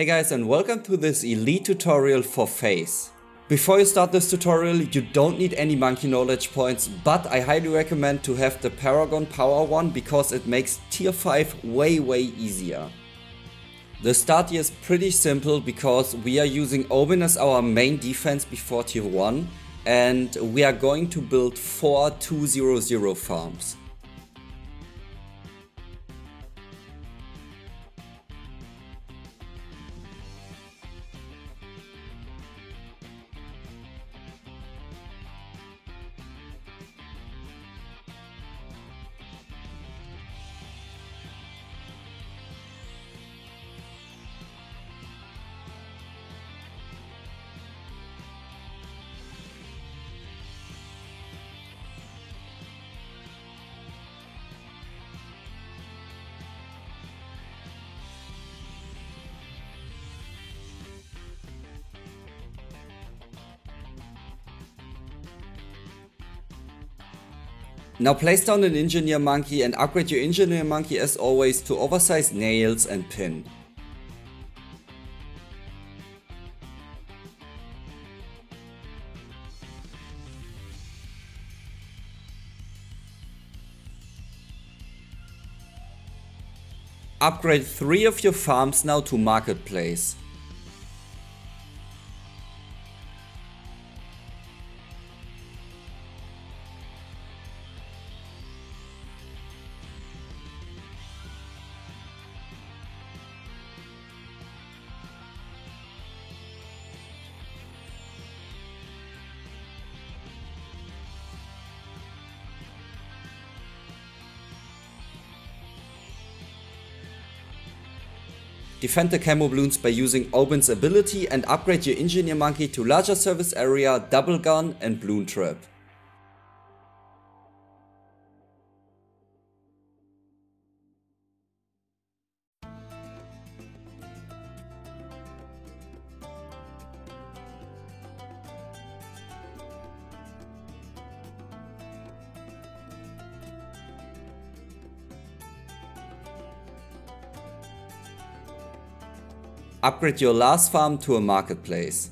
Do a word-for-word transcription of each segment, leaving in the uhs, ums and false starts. Hey guys, and welcome to this Elite tutorial for Phayze. Before you start this tutorial, you don't need any monkey knowledge points, but I highly recommend to have the Paragon Power one because it makes tier five way way easier. The start here is pretty simple because we are using Obyn as our main defense before tier one and we are going to build four two zero zero farms. Now place down an engineer monkey and upgrade your engineer monkey as always to oversized nails and pin. Upgrade three of your farms now to marketplace. Defend the camo bloons by using Obyn's ability and upgrade your engineer monkey to larger service area, double gun and bloon trap. Upgrade your last farm to a marketplace.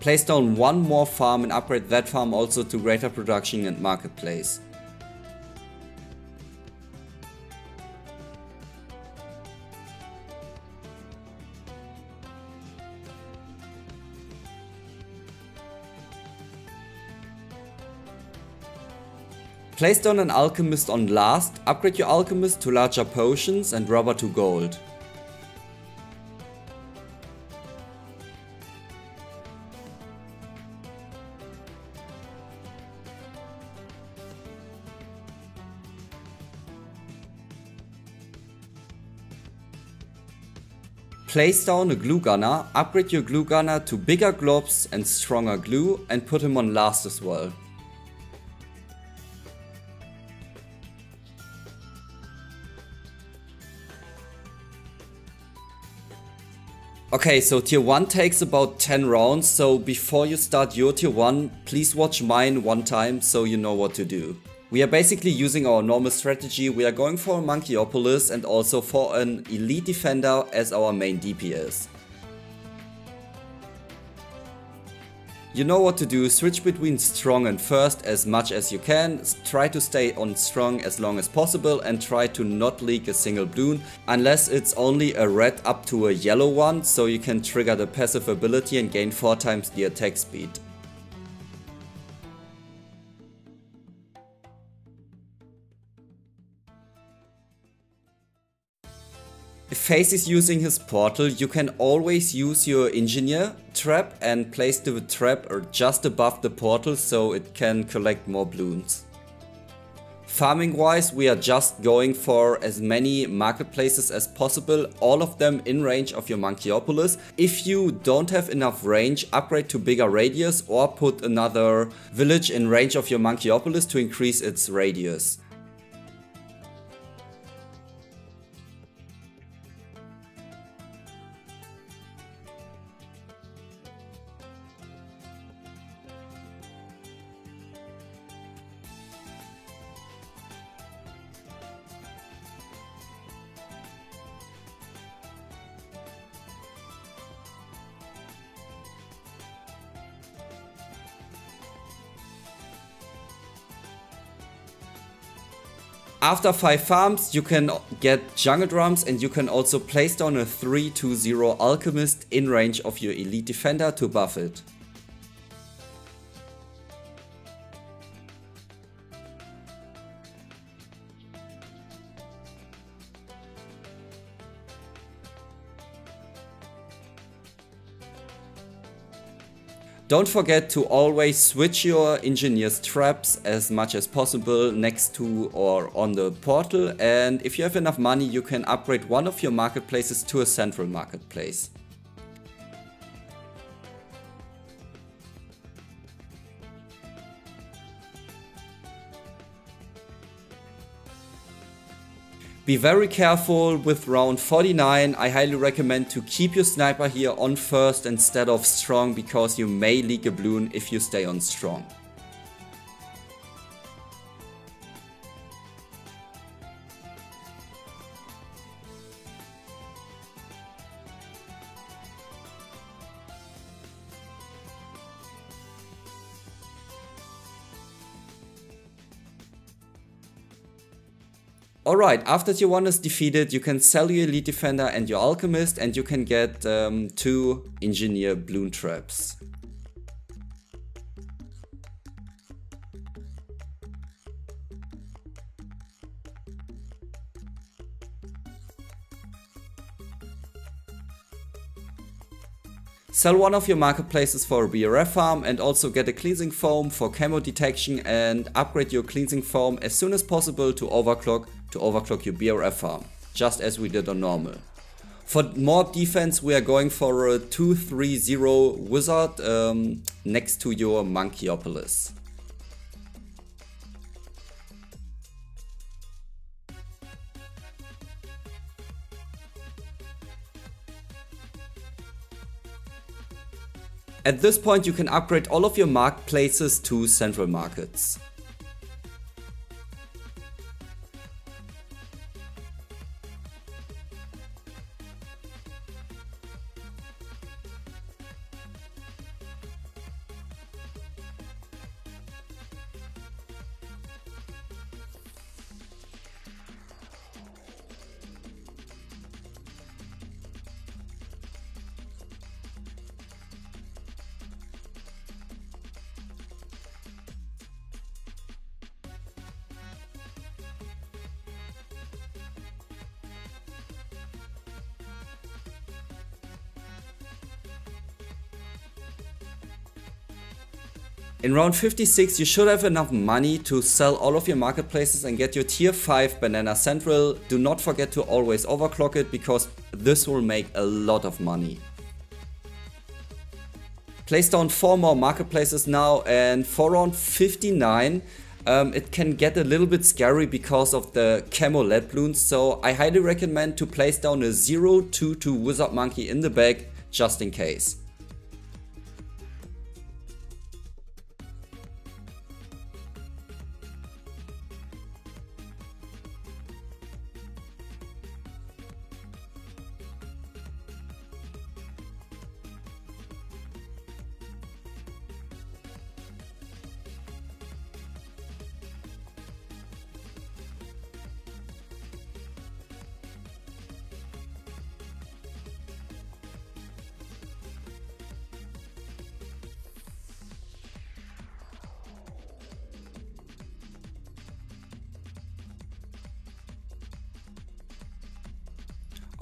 Place down one more farm and upgrade that farm also to greater production and marketplace. Place down an alchemist on last, upgrade your alchemist to larger potions and rubber to gold. Place down a glue gunner, upgrade your glue gunner to bigger globs and stronger glue and put him on last as well. Okay, so tier one takes about ten rounds, so before you start your tier one, please watch mine one time so you know what to do. We are basically using our normal strategy. We are going for a Monkeyopolis and also for an Elite Defender as our main D P S. You know what to do, switch between strong and first as much as you can, try to stay on strong as long as possible and try to not leak a single bloon unless it's only a red up to a yellow one, so you can trigger the passive ability and gain four times the attack speed. If Phayze is using his portal, you can always use your engineer trap and place the trap just above the portal so it can collect more bloons. Farming wise, we are just going for as many marketplaces as possible, all of them in range of your Monkeyopolis. If you don't have enough range, upgrade to bigger radius or put another village in range of your Monkeyopolis to increase its radius. After five farms, you can get jungle drums, and you can also place down a three two zero alchemist in range of your elite defender to buff it. Don't forget to always switch your engineer's traps as much as possible next to or on the portal, and if you have enough money you can upgrade one of your marketplaces to a central marketplace. Be very careful with round forty-nine. I highly recommend to keep your sniper here on first instead of strong, because you may leak a balloon if you stay on strong. Alright, after tier one is defeated, you can sell your elite defender and your alchemist, and you can get um, two engineer bloon traps. Sell one of your marketplaces for a B R F farm and also get a cleansing foam for camo detection, and upgrade your cleansing foam as soon as possible to overclock to overclock your B R F farm, just as we did on normal. For more defense we are going for a two three zero wizard um, next to your Monkeyopolis. At this point you can upgrade all of your marketplaces to central markets. In round fifty-six, you should have enough money to sell all of your marketplaces and get your tier five Banana Central. Do not forget to always overclock it, because this will make a lot of money. Place down four more marketplaces now, and for round fifty-nine, um, it can get a little bit scary because of the camo lead balloons, so I highly recommend to place down a zero two two wizard monkey in the bag, just in case.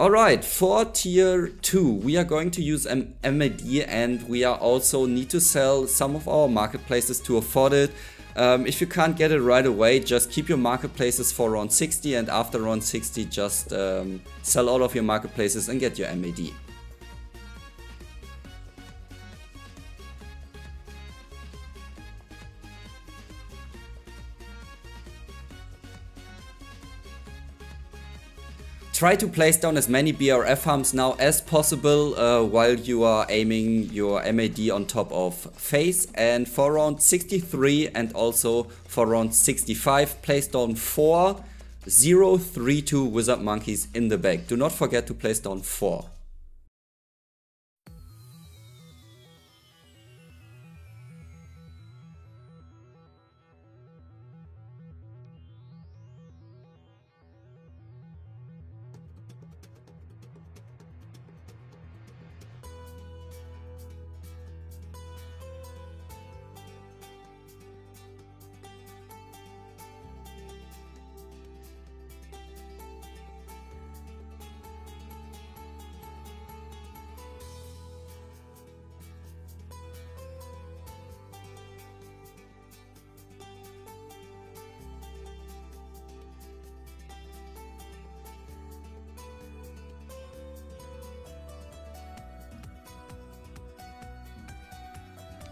Alright, for tier two we are going to use an M A D, and we are also need to sell some of our marketplaces to afford it. Um, if you can't get it right away, just keep your marketplaces for round sixty, and after round sixty just um, sell all of your marketplaces and get your M A D. Try to place down as many B R F farms now as possible uh, while you are aiming your M A D on top of Phayze, and for round sixty-three and also for round sixty-five place down four zero three two wizard monkeys in the bag. Do not forget to place down four.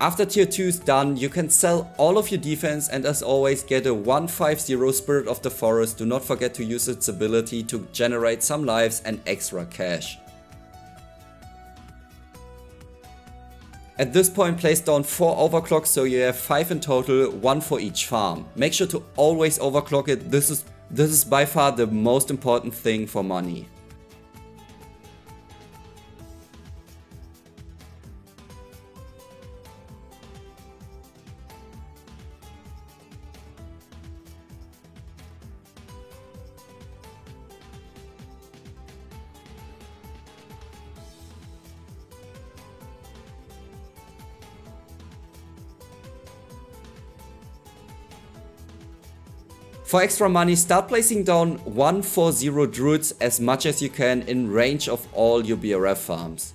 After tier two is done, you can sell all of your defense and as always get a one five zero Spirit of the Forest. Do not forget to use its ability to generate some lives and extra cash. At this point, place down four overclocks, so you have five in total, one for each farm. Make sure to always overclock it. This is this is by far the most important thing for money. For extra money, start placing down one four zero druids as much as you can in range of all your B R F farms.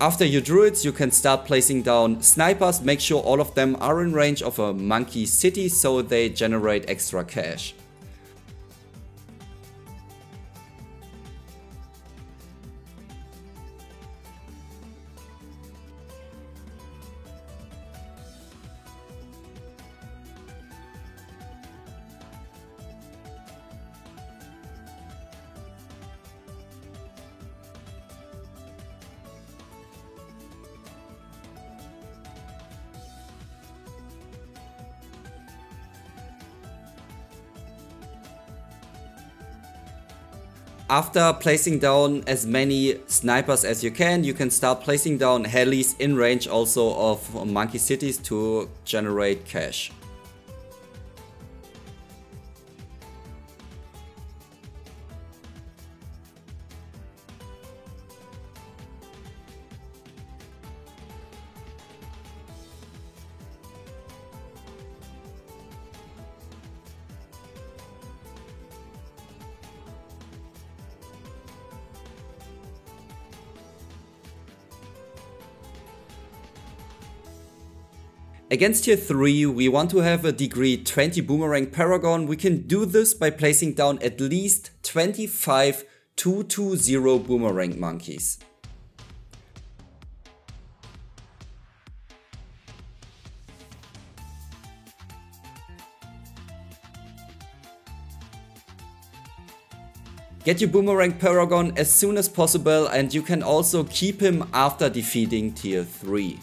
After your druids, you can start placing down snipers. Make sure all of them are in range of a monkey city so they generate extra cash. After placing down as many snipers as you can, you can start placing down helis in range also of monkey cities to generate cash. Against tier three, we want to have a degree twenty boomerang paragon. We can do this by placing down at least twenty-five two two zero boomerang monkeys. Get your boomerang paragon as soon as possible, and you can also keep him after defeating tier three.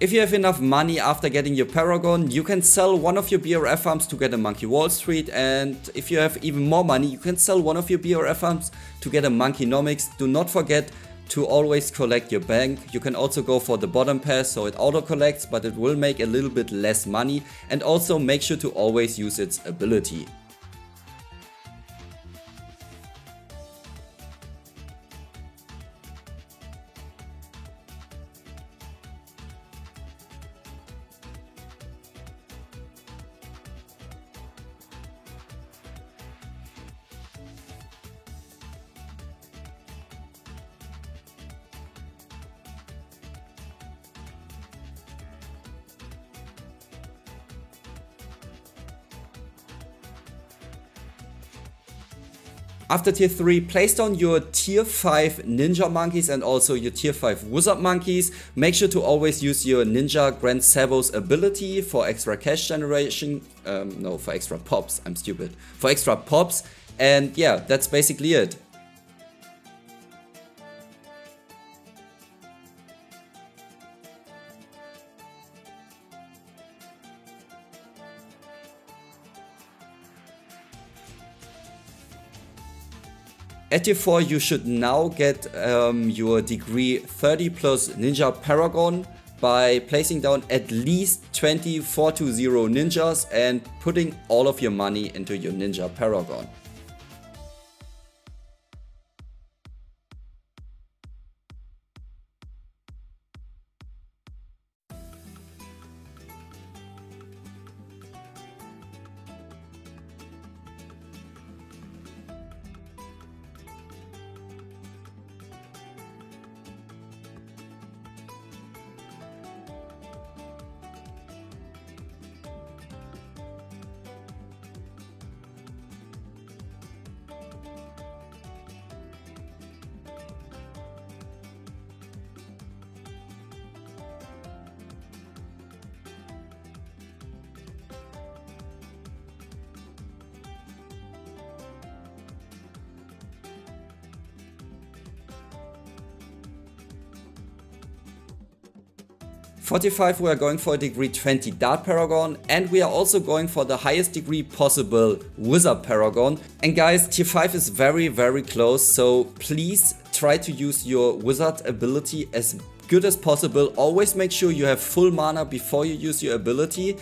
If you have enough money after getting your paragon, you can sell one of your B R F farms to get a Monkey Wall Street, and if you have even more money, you can sell one of your B R F farms to get a Monkey Nomics. Do not forget to always collect your bank. You can also go for the bottom pass so it auto collects, but it will make a little bit less money, and also make sure to always use its ability. After tier three, place down your tier five ninja monkeys and also your tier five wizard monkeys. Make sure to always use your ninja Grand Sabo's ability for extra cash generation. Um, no, for extra pops. I'm stupid. For extra pops. And yeah, that's basically it. At tier four, you should now get um, your degree thirty plus ninja paragon by placing down at least twenty four two zero ninjas and putting all of your money into your ninja paragon. forty five we are going for a degree twenty dart paragon, and we are also going for the highest degree possible wizard paragon. And guys, tier five is very very close, so please try to use your wizard ability as good as possible. Always make sure you have full mana before you use your ability,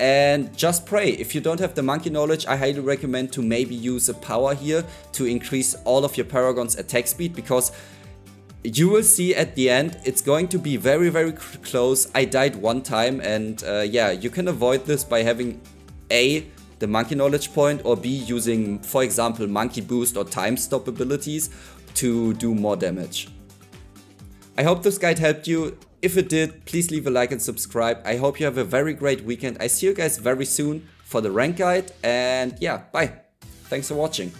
and just pray. If you don't have the monkey knowledge, I highly recommend to maybe use a power here to increase all of your paragon's attack speed, because you will see at the end, it's going to be very, very close. I died one time, and uh, yeah, you can avoid this by having A, the monkey knowledge point, or B, using, for example, monkey boost or time stop abilities to do more damage. I hope this guide helped you. If it did, please leave a like and subscribe. I hope you have a very great weekend. I see you guys very soon for the rank guide, and yeah, bye. Thanks for watching.